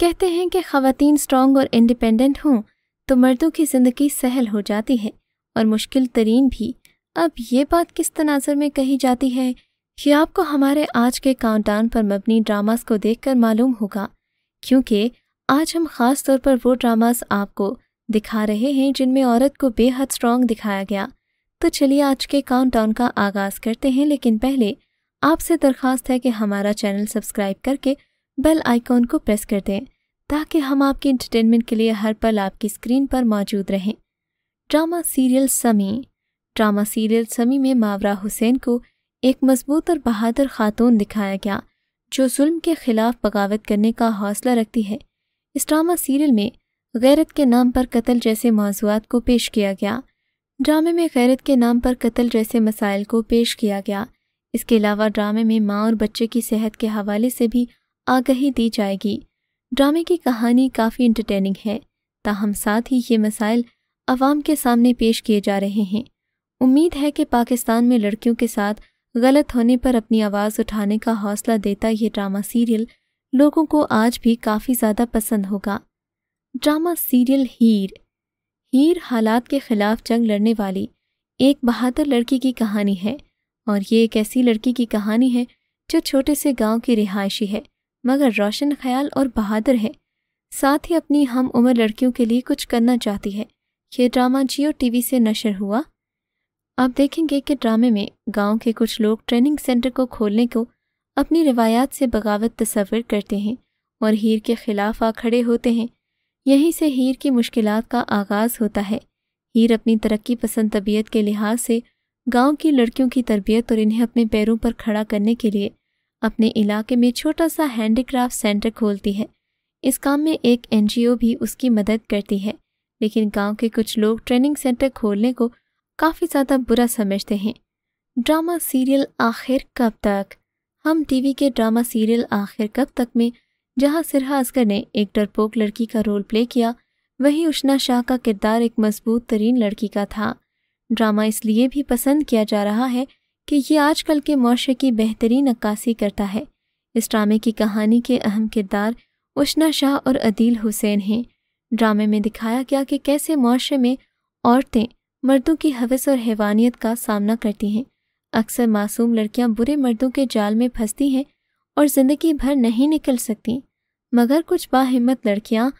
कहते हैं कि ख़वातीन स्ट्रॉन्ग और इंडिपेंडेंट हों तो मर्दों की ज़िंदगी सहल हो जाती है और मुश्किल तरीन भी। अब ये बात किस तनाज़ुर में कही जाती है कि आपको हमारे आज के काउंटडाउन पर मबनी ड्रामास को देखकर मालूम होगा, क्योंकि आज हम ख़ास तौर पर वो ड्रामास आपको दिखा रहे हैं जिनमें औरत को बेहद स्ट्रॉन्ग दिखाया गया। तो चलिए आज के काउंटडाउन का आगाज़ करते हैं, लेकिन पहले आपसे दरख्वास्त है कि हमारा चैनल सब्सक्राइब करके बेल आइकॉन को प्रेस कर दें ताकि हम आपके एंटरटेनमेंट के लिए हर पल आपकी स्क्रीन पर मौजूद रहें। Drama serial Sammi. Drama serial Sammi में मावरा हुसैन को एक मजबूत और बहादुर खातून दिखाया गया जो जुल्म के ख़िलाफ़ बगावत करने का हौसला रखती है। इस ड्रामा सीरियल में गैरत के नाम पर कत्ल जैसे मौजूआत को पेश किया गया। ड्रामे में गैरत के नाम पर कत्ल जैसे मसाइल को पेश किया गया। इसके अलावा ड्रामे में माँ और बच्चे की सेहत के हवाले से भी आगाही दी जाएगी। ड्रामे की कहानी काफ़ी इंटरटेनिंग है, ताहम साथ ही ये मसाइल आवाम के सामने पेश किए जा रहे हैं। उम्मीद है कि पाकिस्तान में लड़कियों के साथ गलत होने पर अपनी आवाज़ उठाने का हौसला देता ये ड्रामा सीरियल लोगों को आज भी काफ़ी ज़्यादा पसंद होगा। ड्रामा सीरियल हीर। हीर हालात के ख़िलाफ़ जंग लड़ने वाली एक बहादुर लड़की की कहानी है, और ये एक ऐसी लड़की की कहानी है जो छोटे से गांव की रिहायशी है मगर रोशन ख्याल और बहादुर है, साथ ही अपनी हम उम्र लड़कियों के लिए कुछ करना चाहती है। ये ड्रामा जियो टीवी से नशर हुआ। आप देखेंगे कि ड्रामे में गांव के कुछ लोग ट्रेनिंग सेंटर को खोलने को अपनी रिवायात से बगावत तस्वर करते हैं और हीर के ख़िलाफ़ आ खड़े होते हैं। यहीं से हीर की मुश्किलात का आगाज़ होता है। हीर अपनी तरक्की पसंद तबीयत के लिहाज से गांव की लड़कियों की तरबियत और इन्हें अपने पैरों पर खड़ा करने के लिए अपने इलाके में छोटा सा हैंडीक्राफ्ट सेंटर खोलती है। इस काम में एक NGO भी उसकी मदद करती है, लेकिन गांव के कुछ लोग ट्रेनिंग सेंटर खोलने को काफ़ी ज़्यादा बुरा समझते हैं। ड्रामा सीरियल आखिर कब तक। हम टीवी के ड्रामा सीरियल आखिर कब तक में जहां सिरहा असगर ने एक डरपोक लड़की का रोल प्ले किया, वहीं उशना शाह का किरदार एक मजबूत तरीन लड़की का था। ड्रामा इसलिए भी पसंद किया जा रहा है कि ये आजकल के मौशे की बेहतरीन नक्कासी करता है। इस ड्रामे की कहानी के अहम किरदार उशना शाह और अदील हुसैन हैं। ड्रामे में दिखाया गया कि कैसे मौशे में औरतें मर्दों की हवस और हैवानियत का सामना करती हैं। अक्सर मासूम लड़कियां बुरे मर्दों के जाल में फंसती हैं और ज़िंदगी भर नहीं निकल सकती, मगर कुछ बाहिम्मत लड़कियां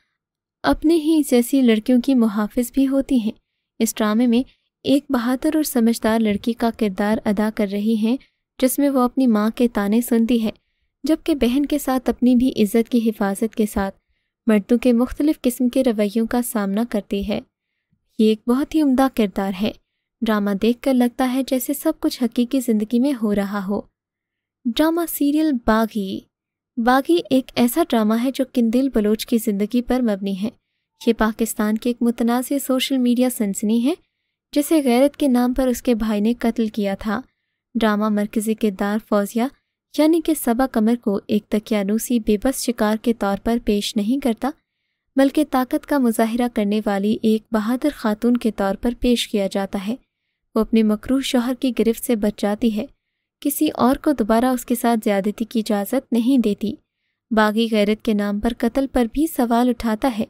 अपने ही जैसी लड़कियों की मुहाफ़िज़ भी होती हैं। इस ड्रामे में एक बहादुर और समझदार लड़की का किरदार अदा कर रही हैं, जिसमें वो अपनी माँ के ताने सुनती है जबकि बहन के साथ अपनी भी इज़्ज़त की हिफाजत के साथ मर्दों के मुख्तलिफ़ किस्म के रवैयों का सामना करती है। ये एक बहुत ही उम्दा किरदार है। ड्रामा देखकर लगता है जैसे सब कुछ हकीकी ज़िंदगी में हो रहा हो। ड्रामा सीरियल बागी। बागी एक ऐसा ड्रामा है जो किंदल बलोच की ज़िंदगी पर मबनी है। ये पाकिस्तान की एक मुतनाज़ सोशल मीडिया सनसनी है जिसे गैरत के नाम पर उसके भाई ने कत्ल किया था। ड्रामा मरकज़ी किरदार फौजिया यानी कि सबा कमर को एक तकियानूसी बेबस शिकार के तौर पर पेश नहीं करता, बल्कि ताकत का मुजाहिरा करने वाली एक बहादुर खातून के तौर पर पेश किया जाता है। वो अपने मकरूह शौहर की गिरफ्त से बच जाती है, किसी और को दोबारा उसके साथ ज़्यादती की इजाज़त नहीं देती। बागी गैरत के नाम पर कत्ल पर भी सवाल उठाता है।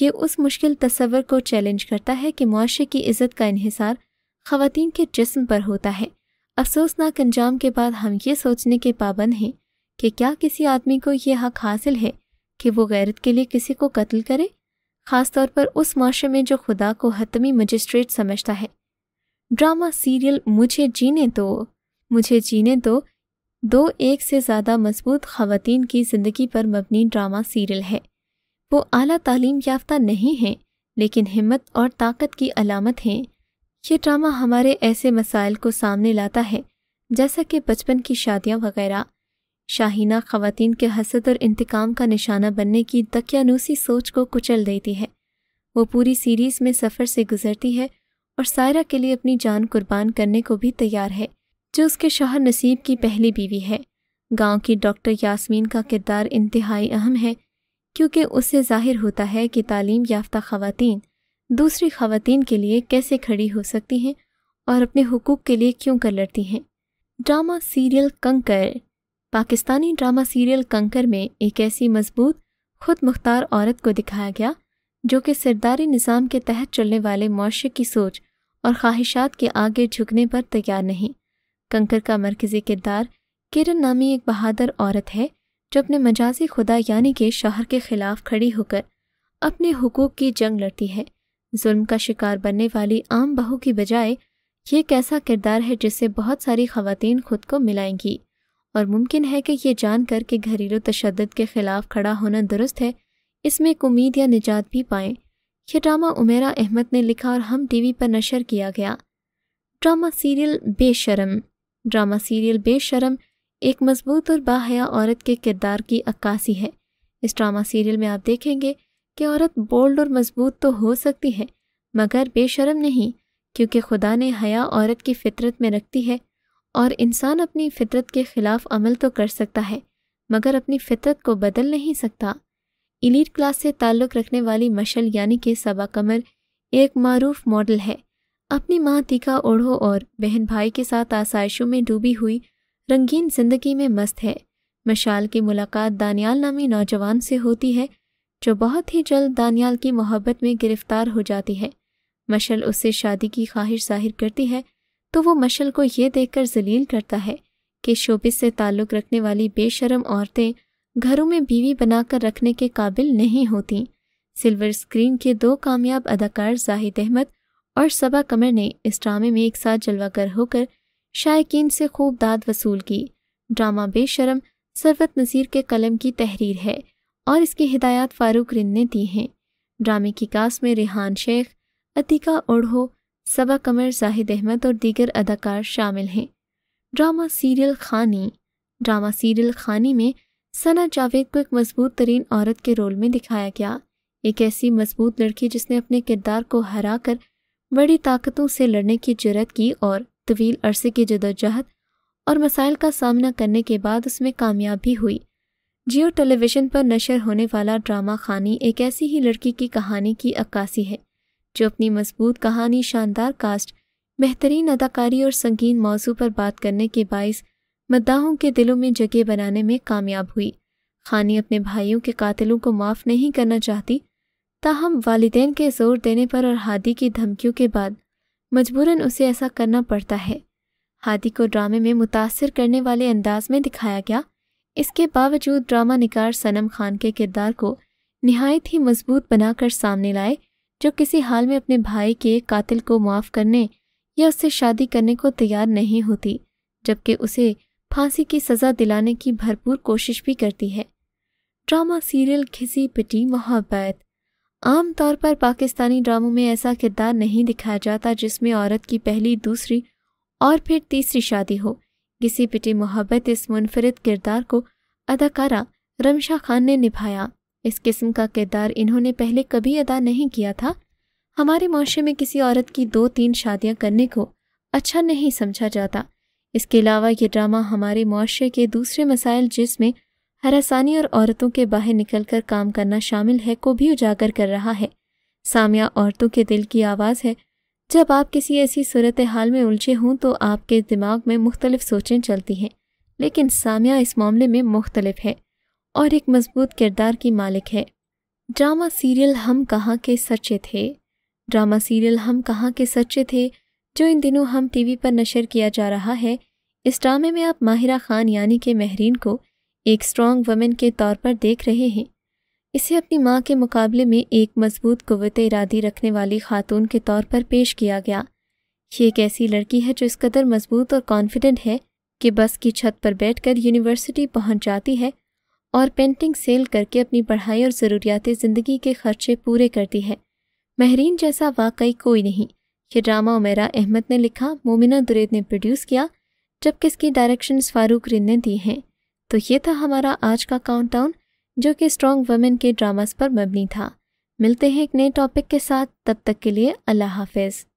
ये उस मुश्किल तस्वर को चैलेंज करता है कि मुआशरे की इज़्ज़त का इन्हिसार ख़वातीन के जिस्म पर होता है। अफसोसनाक अंजाम के बाद हम ये सोचने के पाबंद हैं कि क्या किसी आदमी को यह हक हासिल है कि वो गैरत के लिए किसी को कत्ल करे, ख़ास तौर पर उस मुआशरे में जो खुदा को हतमी मजिस्ट्रेट समझता है। ड्रामा सीरियल मुझे जीने दो। मुझे जीने दो 2-1 से ज़्यादा मजबूत ख़वातीन की ज़िंदगी पर मबनी ड्रामा सीरियल है। वो आला तालीम याफ्ता नहीं हैं, लेकिन हिम्मत और ताकत की अलामत हैं। ये ड्रामा हमारे ऐसे मसाइल को सामने लाता है जैसा कि बचपन की शादियां वगैरह। शाहिना ख़वातीन के हसद और इंतकाम का निशाना बनने की तकियानूसी सोच को कुचल देती है। वो पूरी सीरीज़ में सफ़र से गुजरती है और सायरा के लिए अपनी जान कुर्बान करने को भी तैयार है, जो उसके शौहर नसीब की पहली बीवी है। गाँव की डॉक्टर यास्मीन का किरदार इंतहाई अहम है, क्योंकि उससे जाहिर होता है कि तालीम याफ्ता ख़वातीन दूसरी ख़वातीन के लिए कैसे खड़ी हो सकती हैं और अपने हुकूक के लिए क्यों कर लड़ती हैं। ड्रामा सीरियल कंकर। पाकिस्तानी ड्रामा सीरियल कंकर में एक ऐसी मजबूत खुद मुख्तार औरत को दिखाया गया जो कि सरदारी निज़ाम के तहत चलने वाले मुआशरे की सोच और ख्वाहिशात के आगे झुकने पर तैयार नहीं। कंकर का मरकज़ी किरदार किरण नामी एक बहादुर औरत है जो अपने मजाजी खुदा यानी के शौहर के ख़िलाफ़ खड़ी होकर अपने हुकूक की जंग लड़ती है। जुल्म का शिकार बनने वाली आम बहू की बजाय ये एक ऐसा किरदार है जिससे बहुत सारी ख़वातीन खुद को मिलाएंगी और मुमकिन है कि ये जानकर कि घरेलू तशद्दद के ख़िलाफ़ खड़ा होना दुरुस्त है, इसमें एक उम्मीद या निजात भी पाएँ। यह ड्रामा उमेरा अहमद ने लिखा और हम टीवी पर नशर किया गया। Drama serial Besharam. Drama serial Besharam एक मजबूत और बाहया औरत के किरदार की अक्कासी है। इस ड्रामा सीरियल में आप देखेंगे कि औरत बोल्ड और मजबूत तो हो सकती है मगर बेशरम नहीं, क्योंकि खुदा ने हया औरत की फितरत में रखती है और इंसान अपनी फितरत के ख़िलाफ़ अमल तो कर सकता है मगर अपनी फितरत को बदल नहीं सकता। एलीट क्लास से ताल्लुक़ रखने वाली मशल यानी कि सबा कमर एक मारूफ मॉडल है। अपनी माँ अतीका ओढ़ो और बहन भाई के साथ आसाइशों में डूबी हुई रंगीन ज़िंदगी में मस्त है। मशाल की मुलाकात दानियाल नामी नौजवान से होती है जो बहुत ही जल्द दानियाल की मोहब्बत में गिरफ्तार हो जाती है। मशल उससे शादी की ख्वाहिश जाहिर करती है तो वो मशल को ये देखकर जलील करता है कि शोबिस से ताल्लुक़ रखने वाली बेशरम औरतें घरों में बीवी बनाकर रखने के काबिल नहीं होती। सिल्वर स्क्रीन के दो कामयाब अदाकार जाहिद अहमद और सबा कमर ने इस ड्रामे में एक साथ जलवागर होकर शायकीन से खूब दाद वसूल की। ड्रामा बेशरम सरवत नज़ीर के कलम की तहरीर है और इसकी हिदायत फ़ारूक रिंद ने दी हैं। ड्रामे की कास्ट में रिहान शेख, अतीका ओढ़ो, सबा कमर, जाहिद अहमद और दीगर अदाकार शामिल हैं। Drama serial Khaani. Drama serial Khaani में सना जावेद को एक मजबूत तरीन औरत के रोल में दिखाया गया। एक ऐसी मजबूत लड़की जिसने अपने किरदार को हरा कर बड़ी ताकतों से लड़ने की जरूरत की और तवील अरसे की जदोजहद और मसाइल का सामना करने के बाद उसमें कामयाब भी हुई। जियो टेलीविज़न पर नशर होने वाला ड्रामा खानी एक ऐसी ही लड़की की कहानी की अक्कासी है जो अपनी मजबूत कहानी, शानदार कास्ट, बेहतरीन अदाकारी और संगीन मौजू पर बात करने के बायस मद्दाहों के दिलों में जगह बनाने में कामयाब हुई। खानी अपने भाइयों के कातिलों को माफ़ नहीं करना चाहती, ताहम वालिदैन के जोर देने पर और हादी की धमकियों के बाद मजबूरन उसे ऐसा करना पड़ता है। हादी को ड्रामे में मुतासर करने वाले अंदाज में दिखाया गया। इसके बावजूद ड्रामा निकार सनम खान के किरदार को नहायत ही मजबूत बनाकर सामने लाए जो किसी हाल में अपने भाई के कातिल को माफ़ करने या उससे शादी करने को तैयार नहीं होती, जबकि उसे फांसी की सज़ा दिलाने की भरपूर कोशिश भी करती है। ड्रामा सीरियल घिसी पिटी मोहब्बत। आम तौर पर पाकिस्तानी ड्रामों में ऐसा किरदार नहीं दिखाया जाता जिसमें औरत की पहली, दूसरी और फिर तीसरी शादी हो। घिसी पिटी मोहब्बत इस मुनफरद किरदार को अदाकारा रमशा खान ने निभाया। इस किस्म का किरदार इन्होंने पहले कभी अदा नहीं किया था। हमारे माशरे में किसी औरत की 2-3 शादियाँ करने को अच्छा नहीं समझा जाता। इसके अलावा ये ड्रामा हमारे माशरे के दूसरे मसाइल जिसमें हरासानी और औरतों के बाहर निकलकर काम करना शामिल है को भी उजागर कर रहा है। सामिया औरतों के दिल की आवाज़ है। जब आप किसी ऐसी सूरत हाल में उलझे हों तो आपके दिमाग में मुख्तलिफ सोचें चलती हैं, लेकिन सामिया इस मामले में मुख्तलिफ है और एक मजबूत किरदार की मालिक है। ड्रामा सीरियल हम कहाँ के सच्चे थे। ड्रामा सीरियल हम कहाँ के सच्चे थे जो इन दिनों हम टीवी पर नशर किया जा रहा है। इस ड्रामे में आप माहिरा खान यानी कि महरीन को एक स्ट्रॉन्ग वुमेन के तौर पर देख रहे हैं। इसे अपनी माँ के मुकाबले में एक मजबूत कुव्वत इरादी रखने वाली खातून के तौर पर पेश किया गया। ये एक ऐसी लड़की है जो इस कदर मजबूत और कॉन्फिडेंट है कि बस की छत पर बैठकर यूनिवर्सिटी पहुँच जाती है और पेंटिंग सेल करके अपनी पढ़ाई और ज़रूरियात ज़िंदगी के खर्चे पूरे करती है। महरीन जैसा वाकई कोई नहीं। ये ड्रामा उमेरा अहमद ने लिखा, मोमिना दुरैद ने प्रोड्यूस किया, जबकि इसकी डायरेक्शंस फारूक रिंद ने दी हैं। तो ये था हमारा आज का काउंटडाउन जो कि स्ट्रॉन्ग वुमेन के ड्रामास पर मबनी था। मिलते हैं एक नए टॉपिक के साथ, तब तक के लिए अल्लाह हाफिज़।